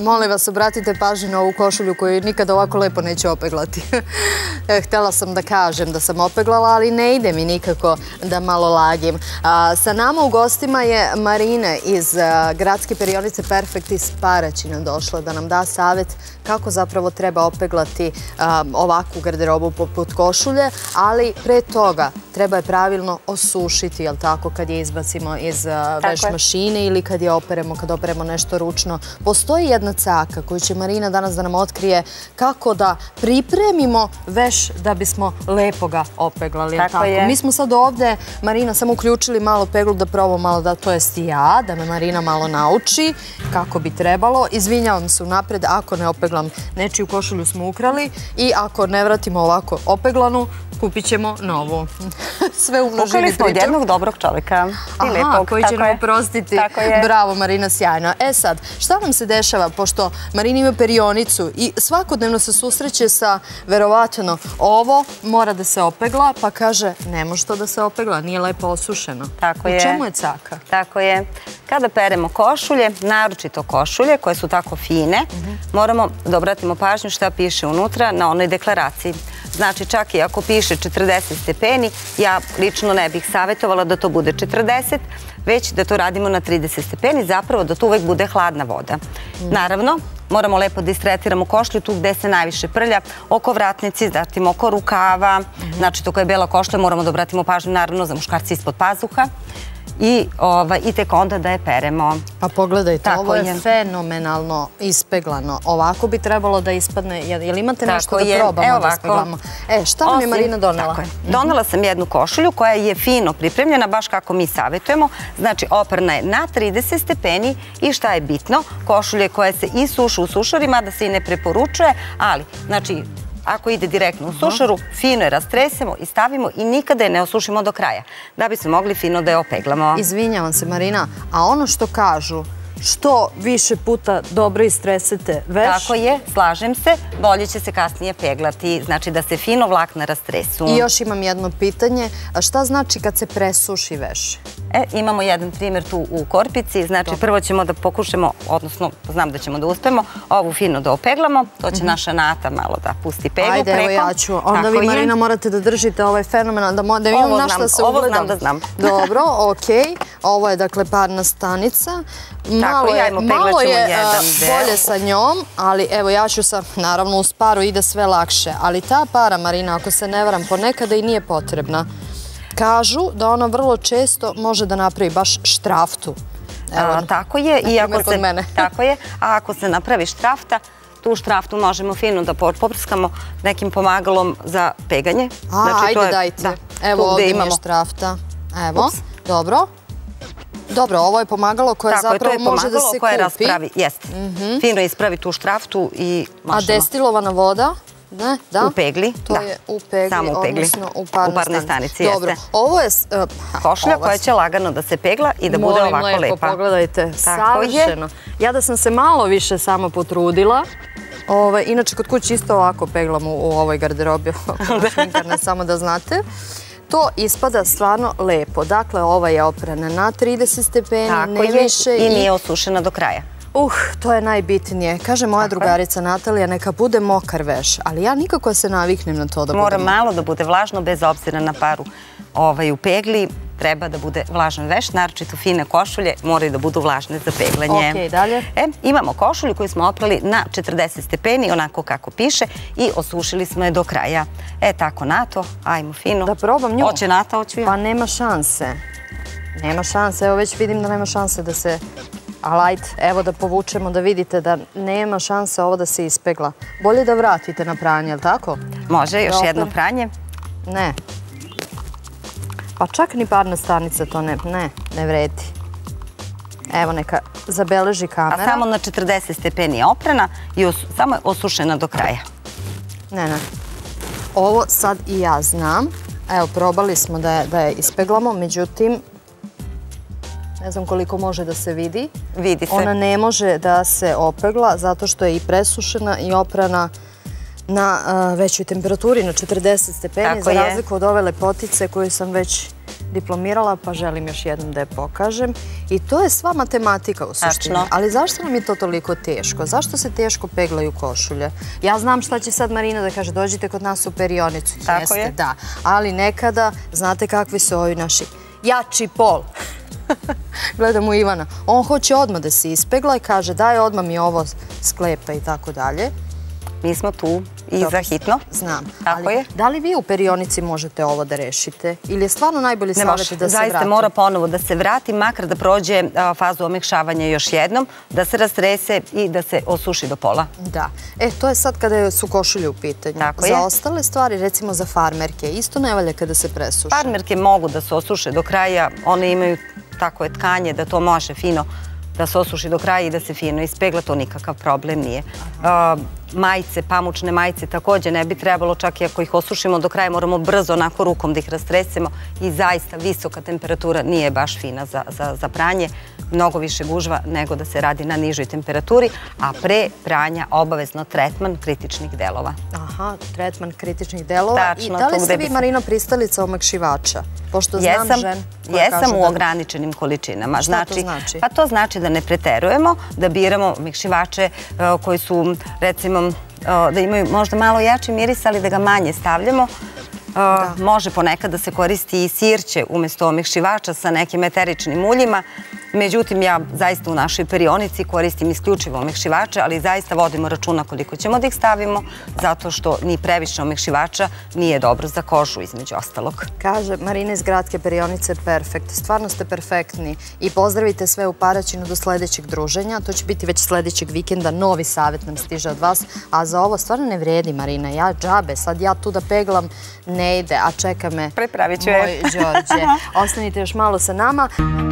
Molim vas, obratite pažnju na ovu košulju koju nikada ovako lepo neću opeglati. Htela sam da kažem da sam opeglala, ali ne ide mi nikako da malo lagim. Sa nama u gostima je Marina iz gradske perionice Perfekt iz Paraćina došla da nam da savjet kako zapravo treba opeglati ovakvu garderobu poput košulje, ali pre toga treba je pravilno osušiti, jel tako, kad je izbacimo iz veš mašine ili kad je operemo, kad operemo nešto ručno. Postoji jedna caka koju će Marina danas da nam otkrije kako da pripremimo veš da bismo lepo ga opeglali. Tako je. Mi smo sad ovde, Marina, samo uključili malo peglu da probamo malo da, to jest i ja, da me Marina malo nauči kako bi trebalo. Izvinjavam se unapred ako ne opeglam nečiju košulju smo ukrali i ako ne vratimo ovako opeglanu, kupit ćemo novu. Sve umnožili priču. Pukali smo od jednog dobrog čovjeka. Aha, koji će nam oprostiti. Bravo, Marina, sjajno. E sad, šta nam se dešava, pošto Marina ima perionicu i svakodnevno se susreće sa, verovatno, ovo mora da se opegla, pa kaže, ne može to da se opegla, nije lepo osušeno. Tako je. U čemu je caka? Tako je. Kada peremo košulje, naročito košulje, koje su tako fine, moramo da obratimo pažnju šta piše unutra na onoj deklaraciji. Znači, čak i ako piše 40 stepeni, ja lično ne bih savjetovala da to bude 40, već da to radimo na 30 stepeni, zapravo da to uvek bude hladna voda. Naravno, moramo lepo da istretiramo košlju tu gde se najviše prlja, oko vratnici, zatim oko rukava, znači to koja je bela košlja moramo da obratimo pažnju naravno za muškarci ispod pazuha. I tek onda da je peremo. Pa pogledajte, ovo je fenomenalno ispeglano. Ovako bi trebalo da ispadne, jer imate nešto da probamo da ispeglamo. E, šta vam je Marina donela? Donela sam jednu košulju koja je fino pripremljena, baš kako mi savjetujemo. Znači, oprana je na 30 stepeni i šta je bitno? Košulje koje se i sušu u sušarima, da se i ne preporučuje, ali, znači, ako ide direktno u sušaru, fino je rastresemo i stavimo i nikada je ne osušimo do kraja, da bi smo mogli fino da je opeglamo. Izvinjavam se, Marina, a ono što kažu, što više puta dobro istresete veš. Tako je, slažem se, bolje će se kasnije peglati, znači da se fino vlakna rastresu. I još imam jedno pitanje, šta znači kad se presuši veš? Imamo jedan primjer tu u korpici, znači prvo ćemo da pokušamo, odnosno znam da ćemo da uspemo, ovu fino da opeglamo, to će naša Nata malo da pusti peglu preko. Ajde, evo ja ću, onda vi Marina morate da držite ovaj fenomenal, da imam na šta se ugledam. Ovo znam da znam. Dobro, okej, ovo je dakle parna stanica. Malo je bolje sa njom, ali evo ja ću sa, naravno uz paru ide sve lakše, ali ta para, Marina, ako se ne varam, ponekada i nije potrebna. Kažu da ona vrlo često može da napravi baš štraftu. Tako je, a ako se napravi štrafta, tu štraftu možemo fino da poprskamo nekim pomagalom za peganje. Ajde, dajte. Evo ovdje imamo štrafta. Evo, dobro. Dobro, ovo je pomagalo koje zapravo može da se kupi. Jeste, fino ispravi tu štraftu i možemo. A destilovana voda? Ne, da. U pegli, da. To je u pegli, odnosno u parnoj stanici. Dobro, ovo je košulja koja će lagano da se pegla i da bude ovako lepa. Molim lepo, pogledajte, savršeno. Ja da sam se malo više samo potrudila. Inače, kod kući isto ovako peglam u ovoj garderobi, samo da znate. To ispada stvarno lepo. Dakle, ova je oprana na 30 stepeni, ne više. I nije osušena do kraja. To je najbitnije. Kaže moja drugarica Natalija, neka bude mokar veš, ali ja nikako se naviknem na to da bude mokar. Mora malo da bude vlažno, bez obzira na paru u pegli. Treba da bude vlažan veš, naročito fine košulje moraju da budu vlažne za peglanje. Ok, dalje. Imamo košulju koju smo oprali na 40 stepeni, onako kako piše, i osušili smo je do kraja. Tako, Nato, ajmo fino. Da probam nju. Hoće Nata, hoću ja. Pa nema šanse. Nema šanse, evo već vidim da nema šanse da se... Ali ajde, evo da povučemo, da vidite da nema šanse ovo da se ispegla. Bolje da vratite na pranje, jel' tako? Može, još jedno pranje. Ne. Pa čak ni parna stanica to ne vredi. Evo neka zabeleži kamera. A samo na 40 stepeni je oprana i samo je osušena do kraja. Ne. Ovo sad i ja znam. Evo, probali smo da je ispeglamo, međutim... Ne znam koliko može da se vidi. Vidi se. Ona ne može da se opegla zato što je i presušena i oprana na većoj temperaturi, na 40 stepeni, za razliku od ove lepotice koju sam već diplomirala, pa želim još jednom da je pokažem. I to je sva matematika u suštini. Ali zašto nam je to toliko teško? Zašto se teško peglaju košulje? Ja znam šta će sad Marina da kaže, dođite kod nas u perionicu. Tako je. Da, ali nekada, znate kakvi su ovi naši jači pol. Gledam u Ivana, on hoće odmah da se ispegla i kaže daj odmah mi ovo sklepa i tako dalje. Mi smo tu i za hitno. Znam. Tako je. Da li vi u perionici možete ovo da rešite? Ili je stvarno najbolji savjet da se vrati? Zaista mora ponovo da se vrati, makar da prođe fazu omekšavanja još jednom, da se rastrese i da se osuši do pola. Da. E, to je sad kada su košulje u pitanju. Tako je. Za ostale stvari, recimo za farmerke, isto ne valja kada se presuše. Farmerke mogu da se osuše do kraja, one imaju tako je tkanje da to može fino da se osuši do kraja i da se fino ispegla, to nikakav problem nije. Majice, pamučne majice takođe ne bi trebalo, čak i ako ih osušimo do kraja moramo brzo onako rukom da ih rastresemo i zaista visoka temperatura nije baš fina za pranje, mnogo više gužva nego da se radi na nižoj temperaturi, a pre pranja obavezno tretman kritičnih delova. Aha, tretman kritičnih delova. I da li ste vi, Marina, pristalica omekšivača? Pošto znam žen koja kaže da... Jesam u ograničenim količinama. Šta to znači? Pa to znači da ne preterujemo, da biramo omekšivače koji su, recimo, da imaju možda malo jači miris, ali da ga manje stavljamo. Može ponekad da se koristi i sirće umesto omekšivača sa nekim eteričnim uljima. Međutim, ja zaista u našoj perionici koristim isključivo omekšivače, ali zaista vodimo računa koliko ćemo da ih stavimo, zato što ni previše omekšivača nije dobro za kožu, između ostalog. Kaže Marina iz gradske perionice, perfekt. Stvarno ste perfektni i pozdravite sve u Paraćinu do sledećeg druženja. To će biti već sledećeg vikenda, novi savjet nam stiže od vas, a za ovo stvarno ne vredi, Marina. Ja džabe, sad ja tu da peglam ne ide, a čeka me moj Đorđe. Ostanite još malo sa nama.